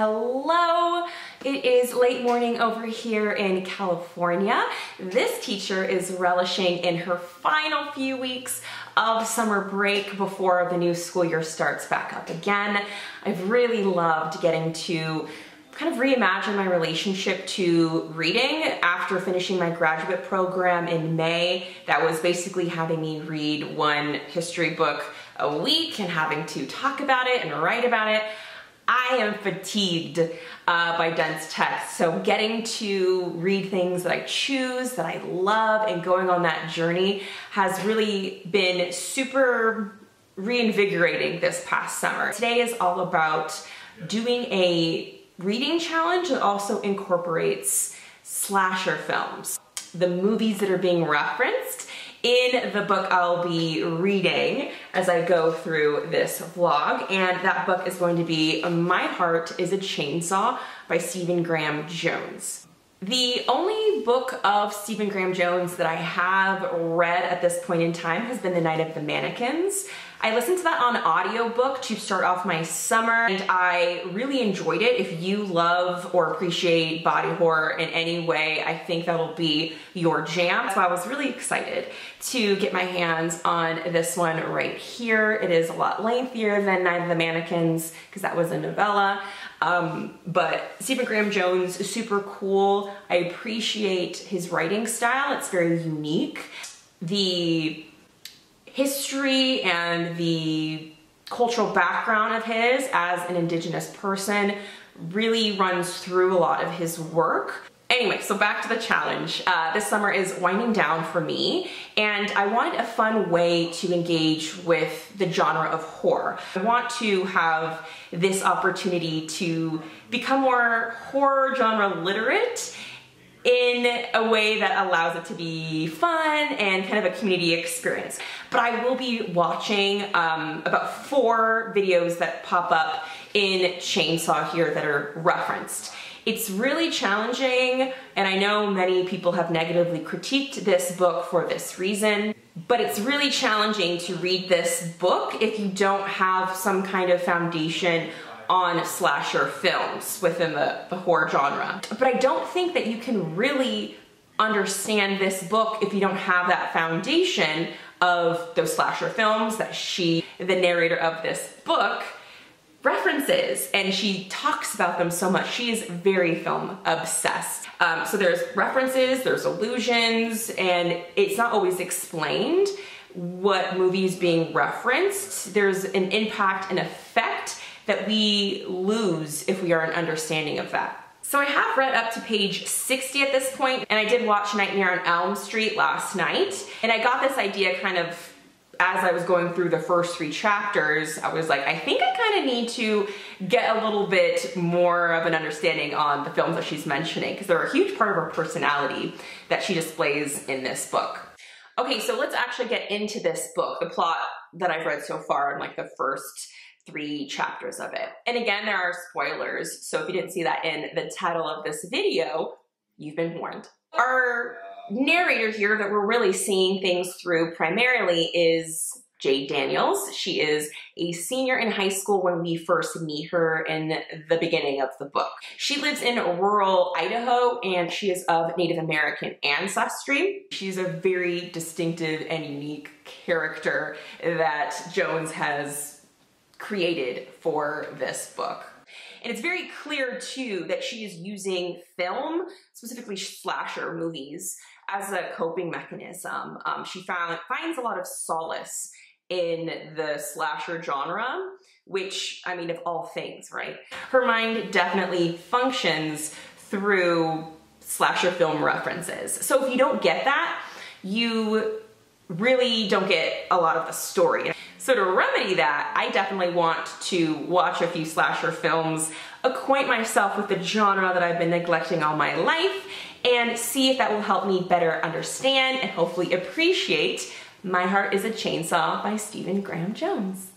Hello! It is late morning over here in California. This teacher is relishing in her final few weeks of summer break before the new school year starts back up again. I've really loved getting to kind of reimagine my relationship to reading after finishing my graduate program in May. That was basically having me read one history book a week and having to talk about it and write about it. I am fatigued by dense text, so getting to read things that I choose, that I love, and going on that journey has really been super reinvigorating this past summer. Today is all about doing a reading challenge that also incorporates slasher films, the movies that are being referenced in the book I'll be reading as I go through this vlog. And that book is going to be My Heart is a Chainsaw by Stephen Graham Jones. The only book of Stephen Graham Jones that I have read at this point in time has been The Night of the Mannequins. I listened to that on audiobook to start off my summer, and I really enjoyed it. If you love or appreciate body horror in any way, I think that'll be your jam. So I was really excited to get my hands on this one right here. It is a lot lengthier than Night of the Mannequins because that was a novella. But Stephen Graham Jones is super cool. I appreciate his writing style. It's very unique. The history and the cultural background of his as an Indigenous person really runs through a lot of his work. Anyway, so back to the challenge. This summer is winding down for me, and I wanted a fun way to engage with the genre of horror. I want to have this opportunity to become more horror genre literate in a way that allows it to be fun and kind of a community experience. But I will be watching about 4 videos that pop up in Chainsaw here that are referenced. It's really challenging, and I know many people have negatively critiqued this book for this reason, but it's really challenging to read this book if you don't have some kind of foundation on slasher films within the horror genre. But I don't think that you can really understand this book if you don't have that foundation of those slasher films that she, the narrator of this book, references, and she talks about them so much. She is very film obsessed. So there's references, there's allusions, and it's not always explained what movie is being referenced. There's an impact and effect that we lose if we aren't understanding of that. So I have read up to page 60 at this point, and I did watch Nightmare on Elm Street last night, and I got this idea kind of as I was going through the first 3 chapters. I was like, I think I kind of need to get a little bit more of an understanding on the films that she's mentioning, because they're a huge part of her personality that she displays in this book. Okay, so let's actually get into this book, the plot that I've read so far in like the first 3 chapters of it. And again, there are spoilers, so if you didn't see that in the title of this video, you've been warned. Our narrator here that we're really seeing things through primarily is Jade Daniels. She is a senior in high school when we first meet her in the beginning of the book. She lives in rural Idaho, and she is of Native American ancestry. She's a very distinctive and unique character that Jones has created for this book. And it's very clear, too, that she is using film, specifically slasher movies, as a coping mechanism. She finds a lot of solace in the slasher genre, which, I mean, of all things, right? Her mind definitely functions through slasher film references. So if you don't get that, you really don't get a lot of the story. So to remedy that, I definitely want to watch a few slasher films, acquaint myself with the genre that I've been neglecting all my life, and see if that will help me better understand and hopefully appreciate My Heart is a Chainsaw by Stephen Graham Jones.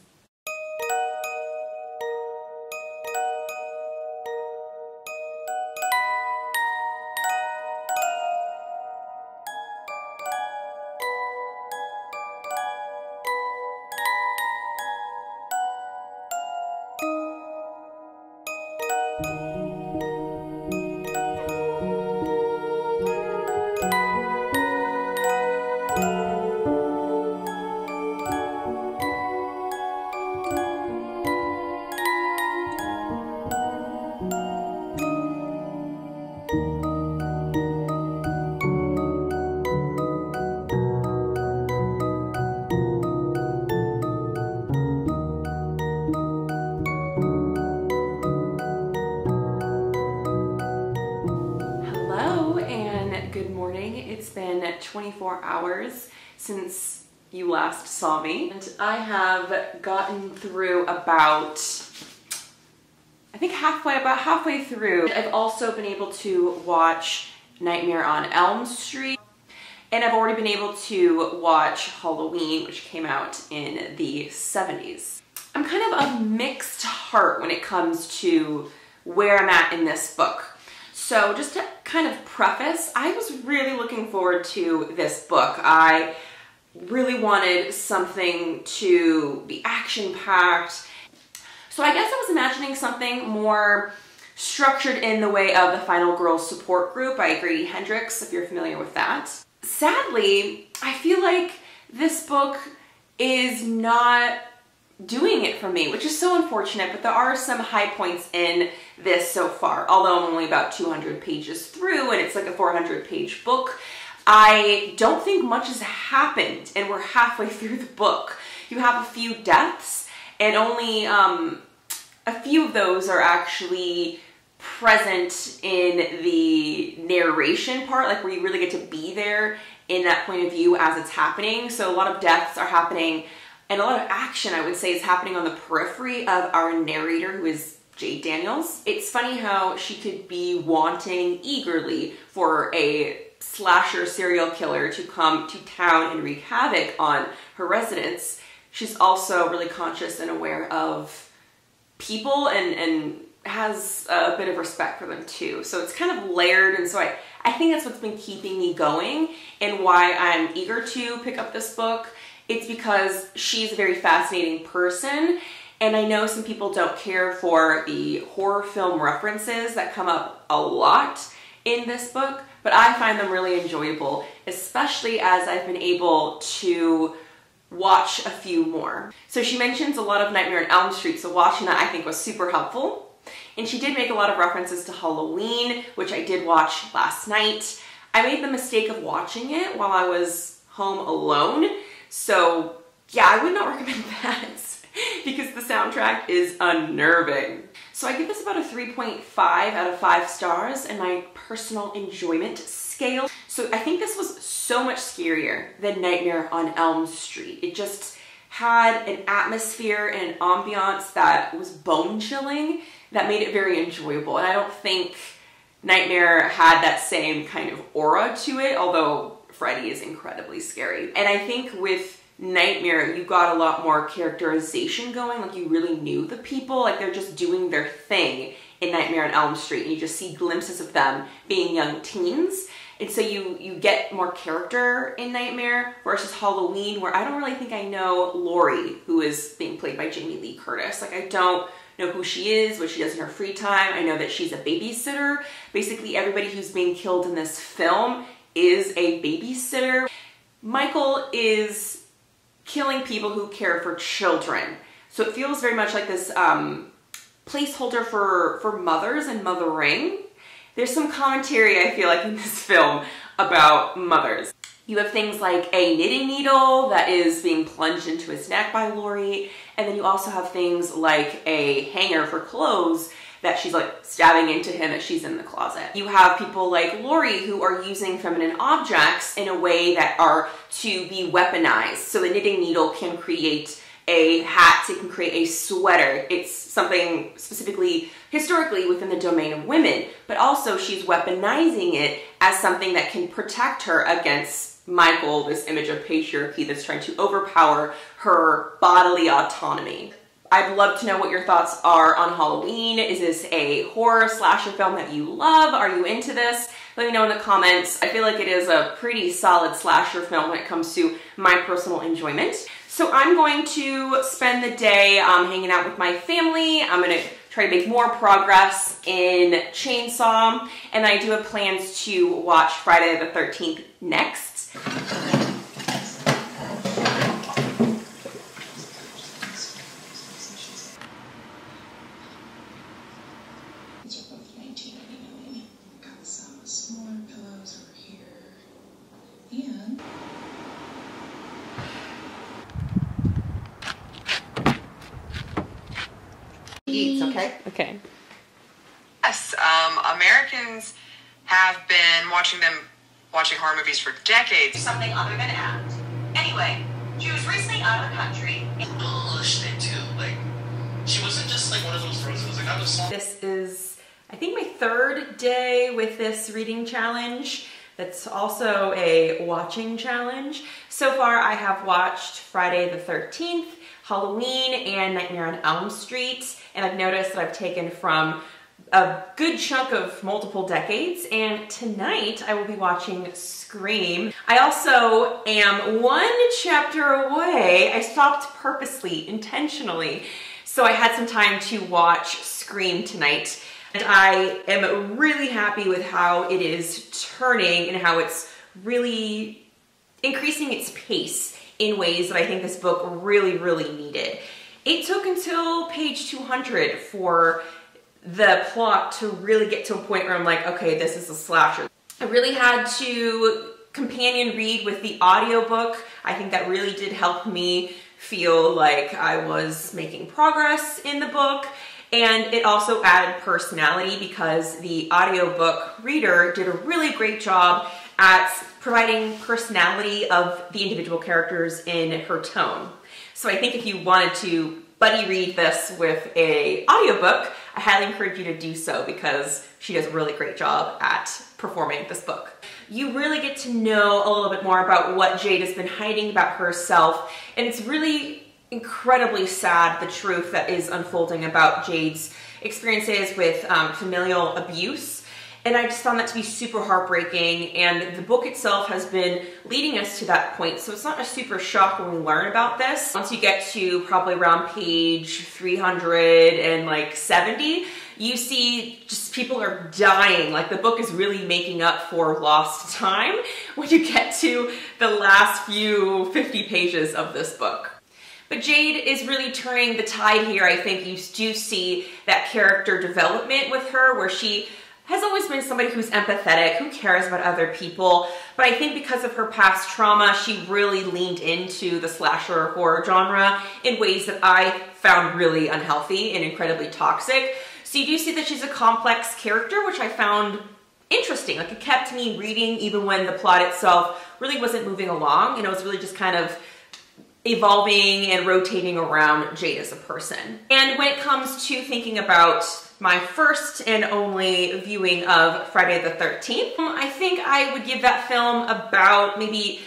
good morning. It's been 24 hours since you last saw me, and I have gotten through about, I think about halfway through. I've also been able to watch Nightmare on Elm Street, and I've already been able to watch Halloween, which came out in the 70s. I'm kind of a mixed heart when it comes to where I'm at in this book. So just to kind of preface, I was really looking forward to this book. I really wanted something to be action-packed. So I guess I was imagining something more structured in the way of The Final Girls Support Group by Grady Hendrix, if you're familiar with that. Sadly, I feel like this book is not doing it for me, which is so unfortunate, but there are some high points in this so far. Although I'm only about 200 pages through and it's like a 400-page book, I don't think much has happened and we're halfway through the book. You have a few deaths and only a few of those are actually present in the narration part, like where you really get to be there in that point of view as it's happening. So a lot of deaths are happening and a lot of action, I would say, is happening on the periphery of our narrator, who is Jade Daniels. It's funny how she could be wanting eagerly for a slasher serial killer to come to town and wreak havoc on her residence. She's also really conscious and aware of people and has a bit of respect for them too. So it's kind of layered, and so I think that's what's been keeping me going and why I'm eager to pick up this book. It's because she's a very fascinating person, and I know some people don't care for the horror film references that come up a lot in this book, but I find them really enjoyable, especially as I've been able to watch a few more. So she mentions a lot of Nightmare on Elm Street, so watching that I think was super helpful. And she did make a lot of references to Halloween, which I did watch last night. I made the mistake of watching it while I was home alone. So yeah, I would not recommend that because the soundtrack is unnerving. So I give this about a 3.5 out of 5 stars in my personal enjoyment scale. So I think this was so much scarier than Nightmare on Elm Street. It just had an atmosphere and an ambiance that was bone chilling that made it very enjoyable. And I don't think Nightmare had that same kind of aura to it, although Freddy is incredibly scary. And I think with Nightmare, you got a lot more characterization going, like you really knew the people, like they're just doing their thing in Nightmare on Elm Street, and you just see glimpses of them being young teens. And so you get more character in Nightmare versus Halloween, where I don't really think I know Laurie, who is being played by Jamie Lee Curtis. Like I don't know who she is, what she does in her free time. I know that she's a babysitter. Basically everybody who's being killed in this film is a babysitter. Michael is killing people who care for children. So it feels very much like this placeholder for mothers and mothering. There's some commentary, I feel like, in this film about mothers. You have things like a knitting needle that is being plunged into his neck by Laurie. And then you also have things like a hanger for clothes that she's like stabbing into him as she's in the closet. You have people like Laurie who are using feminine objects in a way that are to be weaponized. So the knitting needle can create a hat, it can create a sweater. It's something specifically historically within the domain of women, but also she's weaponizing it as something that can protect her against Michael, this image of patriarchy that's trying to overpower her bodily autonomy. I'd love to know what your thoughts are on Halloween. Is this a horror slasher film that you love? Are you into this? Let me know in the comments. I feel like it is a pretty solid slasher film when it comes to my personal enjoyment. So I'm going to spend the day hanging out with my family. I'm gonna try to make more progress in Chainsaw. And I do have plans to watch Friday the 13th next. Okay. Yes, Americans have been watching them watching horror movies for decades. Something other than act. Anyway, she was recently out of the country. Bullshit too. Like, she wasn't just like one of those roses. Like, I was so— This is, I think, my third day with this reading challenge. That's also a watching challenge. So far, I have watched Friday the 13th, Halloween, and Nightmare on Elm Street, and I've noticed that I've taken from a good chunk of multiple decades, and tonight I will be watching Scream. I also am one chapter away. I stopped purposely, intentionally, so I had some time to watch Scream tonight, and I am really happy with how it is turning and how it's really increasing its pace in ways that I think this book really, really needed. It took until page 200 for the plot to really get to a point where I'm like, okay, this is a slasher. I really had to companion read with the audiobook. I think that really did help me feel like I was making progress in the book. And it also added personality because the audiobook reader did a really great job at providing personality of the individual characters in her tone. So I think if you wanted to buddy read this with an audiobook, I highly encourage you to do so because she does a really great job at performing this book. You really get to know a little bit more about what Jade has been hiding about herself, and it's really incredibly sad, the truth that is unfolding about Jade's experiences with familial abuse. And I just found that to be super heartbreaking, and the book itself has been leading us to that point, so it's not a super shock when we learn about this. Once you get to probably around page 370, you see just people are dying. Like, the book is really making up for lost time when you get to the last few 50 pages of this book. But Jade is really turning the tide here. I think you do see that character development with her, where she has always been somebody who's empathetic, who cares about other people. But I think because of her past trauma, she really leaned into the slasher horror genre in ways that I found really unhealthy and incredibly toxic. So you do see that she's a complex character, which I found interesting. Like, it kept me reading even when the plot itself really wasn't moving along, and it was really just kind of evolving and rotating around Jade as a person. And when it comes to thinking about my first and only viewing of Friday the 13th, I think I would give that film about maybe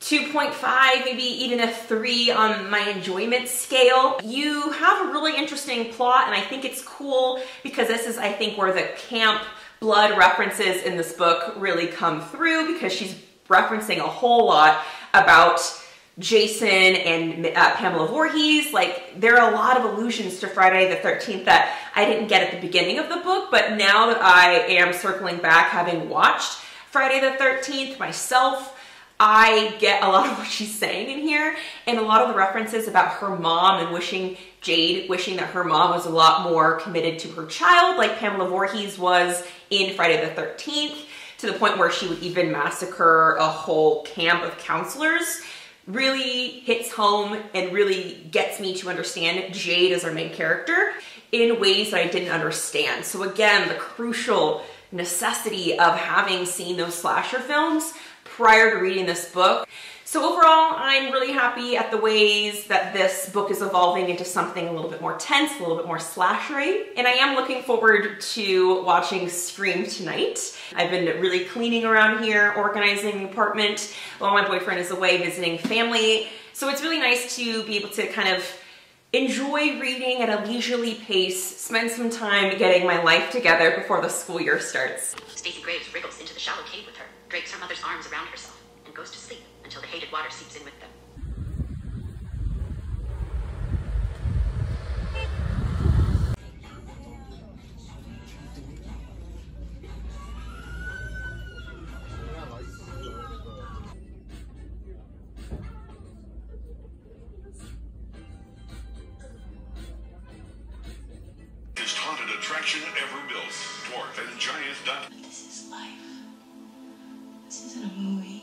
2.5, maybe even a 3 on my enjoyment scale. You have a really interesting plot, and I think it's cool because this is, I think, where the camp blood references in this book really come through, because she's referencing a whole lot about Jason and Pamela Voorhees. Like, there are a lot of allusions to Friday the 13th that I didn't get at the beginning of the book, but now that I am circling back, having watched Friday the 13th myself, I get a lot of what she's saying in here, and a lot of the references about her mom and Jade wishing that her mom was a lot more committed to her child, like Pamela Voorhees was in Friday the 13th, to the point where she would even massacre a whole camp of counselors. Really hits home and really gets me to understand Jade as our main character in ways that I didn't understand. So again, the crucial necessity of having seen those slasher films prior to reading this book. So overall, I'm really happy at the ways that this book is evolving into something a little bit more tense, a little bit more slashery. And I am looking forward to watching Scream tonight. I've been really cleaning around here, organizing the apartment while my boyfriend is away visiting family. So it's really nice to be able to kind of enjoy reading at a leisurely pace, spend some time getting my life together before the school year starts. Stacey Graves wriggles into the shallow cave with her, drapes her mother's arms around herself, and goes to sleep until the hated water seeps in with them. Biggest haunted attraction ever built. Dwarf and giant duck. This is life. This isn't a movie.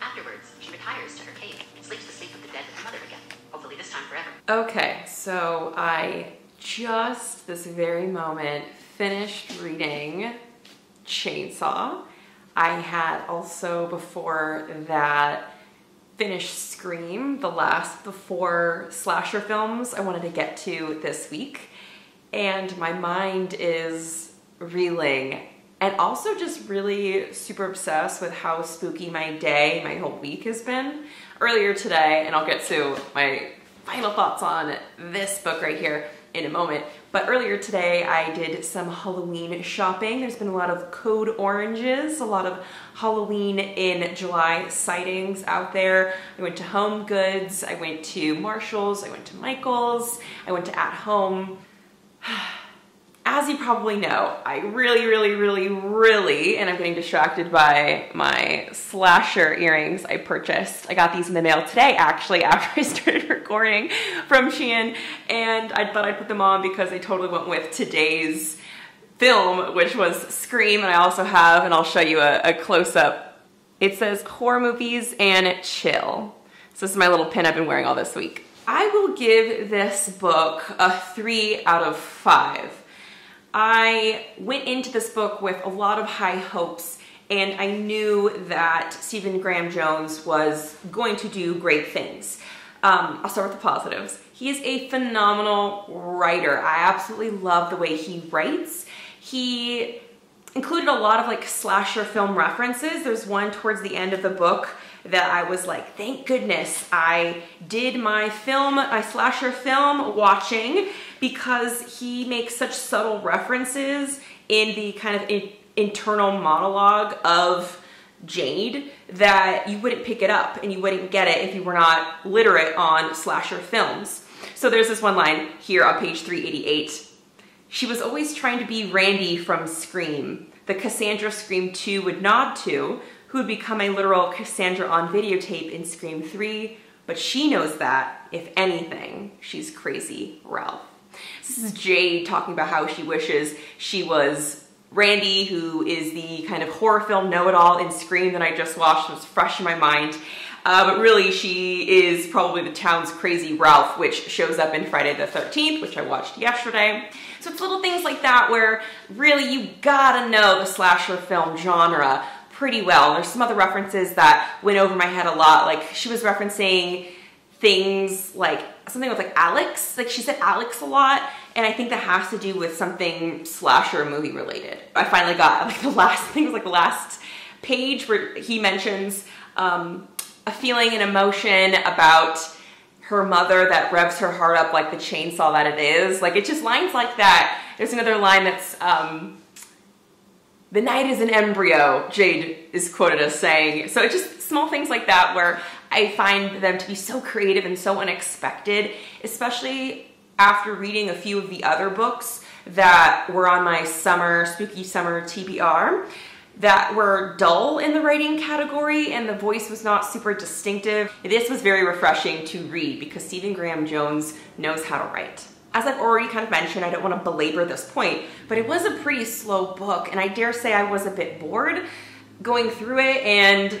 Afterwards, she retires to her cave and sleeps the sleep of the dead with her mother again. Okay, so I just this very moment finished reading Chainsaw. I had also before that finished Scream, the last of the four slasher films I wanted to get to this week. And my mind is reeling and also just really super obsessed with how spooky my day, my whole week has been earlier today. And I'll get to my final thoughts on this book right here in a moment. But earlier today, I did some Halloween shopping. There's been a lot of code oranges, a lot of Halloween in July sightings out there. I went to Home Goods, I went to Marshall's, I went to Michael's, I went to At Home. As you probably know, I really, and I'm getting distracted by my slasher earrings I purchased. I got these in the mail today, actually, after I started recording from Shein, and I thought I'd put them on because they totally went with today's film, which was Scream, and I also have, and I'll show you a close-up. It says horror movies and chill. So this is my little pin I've been wearing all this week. I will give this book a 3 out of 5. I went into this book with a lot of high hopes, and I knew that Stephen Graham Jones was going to do great things. I'll start with the positives. He is a phenomenal writer. I absolutely love the way he writes. He included a lot of like slasher film references. There's one towards the end of the book that I was like, thank goodness I did my film, my slasher film watching, because he makes such subtle references in the kind of internal monologue of Jade that you wouldn't pick it up and you wouldn't get it if you were not literate on slasher films. So there's this one line here on page 388. She was always trying to be Randy from Scream, the Cassandra Scream 2 would nod to, who would become a literal Cassandra on videotape in Scream 3, but she knows that, if anything, she's Crazy Ralph. This is Jade talking about how she wishes she was Randy, who is the kind of horror film know-it-all in Scream that I just watched. It was fresh in my mind. But really, she is probably the town's Crazy Ralph, which shows up in Friday the 13th, which I watched yesterday. So it's little things like that where really you gotta know the slasher film genre pretty well. There's some other references that went over my head a lot. Like she was referencing things like something with like Alex, like she said Alex a lot, and I think that has to do with something slasher movie related. I finally got like the last thing was like the last page where he mentions a feeling and emotion about her mother that revs her heart up like the chainsaw that it is. Like it's just lines like that. There's another line that's the night is an embryo, Jade is quoted as saying. So it's just small things like that where I find them to be so creative and so unexpected, especially after reading a few of the other books that were on my summer, spooky summer TBR, that were dull in the writing category and the voice was not super distinctive. This was very refreshing to read because Stephen Graham Jones knows how to write. As I've already kind of mentioned, I don't want to belabor this point, but it was a pretty slow book, and I dare say I was a bit bored going through it, and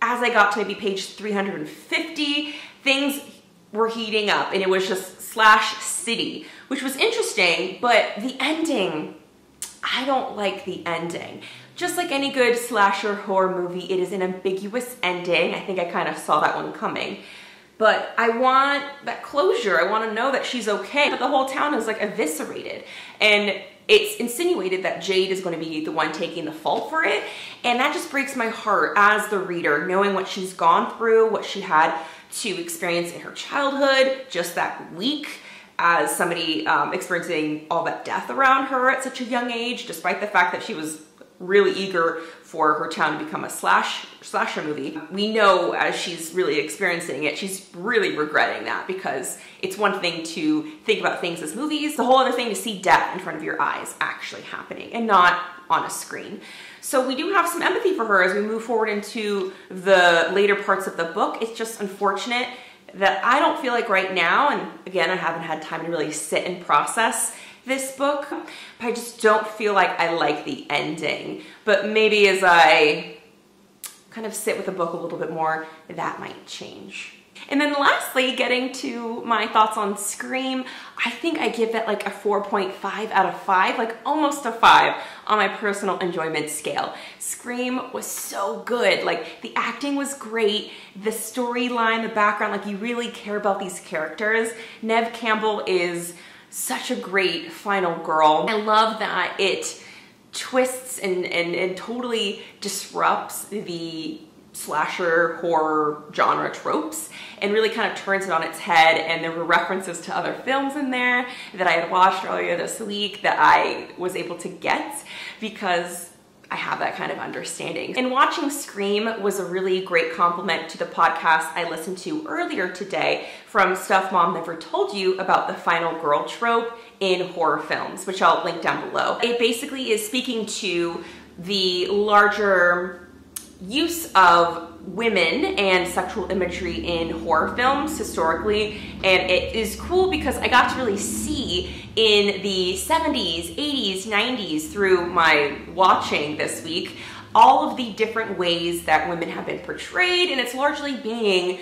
as I got to maybe page 350, things were heating up, and it was just slash city, which was interesting, but the ending, I don't like the ending. Just like any good slasher horror movie, it is an ambiguous ending. I think I kind of saw that one coming. But I want that closure. I want to know that she's okay. But the whole town is like eviscerated. And it's insinuated that Jade is going to be the one taking the fault for it. And that just breaks my heart as the reader, knowing what she's gone through, what she had to experience in her childhood, just that week, as somebody experiencing all that death around her at such a young age, despite the fact that she was really eager for her town to become a slasher movie. We know as she's really experiencing it, she's really regretting that, because it's one thing to think about things as movies, the whole other thing to see death in front of your eyes actually happening and not on a screen. So we do have some empathy for her as we move forward into the later parts of the book. It's just unfortunate that I don't feel like right now, and again, I haven't had time to really sit and process this book, but I just don't feel like I like the ending. But maybe as I kind of sit with the book a little bit more, that might change. And then lastly, getting to my thoughts on Scream, I think I give it like a 4.5 out of 5, like almost a 5 on my personal enjoyment scale. Scream was so good. Like, the acting was great, the storyline, the background, like you really care about these characters. Neve Campbell is such a great final girl. I love that it twists and totally disrupts the slasher horror genre tropes and really kind of turns it on its head. And there were references to other films in there that I had watched earlier this week that I was able to get because I have that kind of understanding. And watching Scream was a really great compliment to the podcast I listened to earlier today from Stuff Mom Never Told You about the final girl trope in horror films, which I'll link down below. It basically is speaking to the larger use of women and sexual imagery in horror films historically, and it is cool because I got to really see in the 70s, 80s, 90s through my watching this week all of the different ways that women have been portrayed, and it's largely being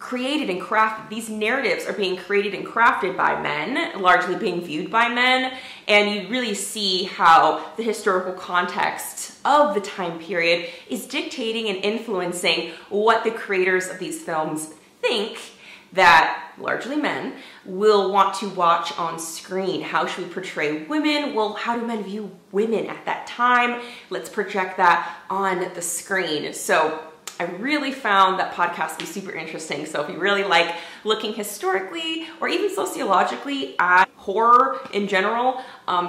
created and crafted. These narratives are being created and crafted by men, largely being viewed by men, and you really see how the historical context of the time period is dictating and influencing what the creators of these films think that largely men will want to watch on screen. How should we portray women? Well, how do men view women at that time? Let's project that on the screen. So I really found that podcast to be super interesting. So if you really like looking historically or even sociologically at horror in general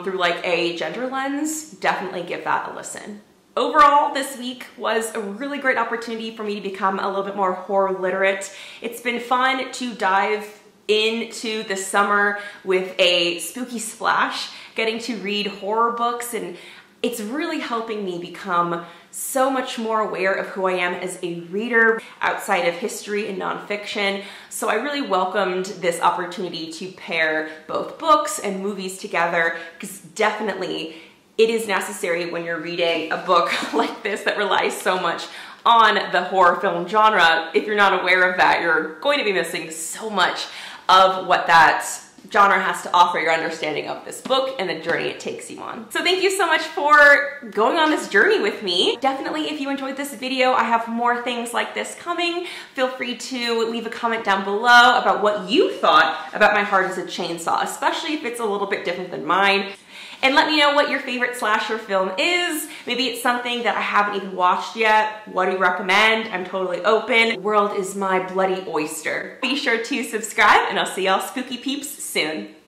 through like a gender lens, definitely give that a listen. Overall, this week was a really great opportunity for me to become a little bit more horror literate. It's been fun to dive into the summer with a spooky splash, getting to read horror books, and it's really helping me become so much more aware of who I am as a reader outside of history and nonfiction. So I really welcomed this opportunity to pair both books and movies together, because definitely it is necessary when you're reading a book like this that relies so much on the horror film genre. If you're not aware of that, you're going to be missing so much of what that genre has to offer your understanding of this book and the journey it takes you on. So thank you so much for going on this journey with me. Definitely, if you enjoyed this video, I have more things like this coming. Feel free to leave a comment down below about what you thought about My Heart is a Chainsaw, especially if it's a little bit different than mine. And let me know what your favorite slasher film is. Maybe it's something that I haven't even watched yet. What do you recommend? I'm totally open. The world is my bloody oyster. Be sure to subscribe, and I'll see y'all spooky peeps soon.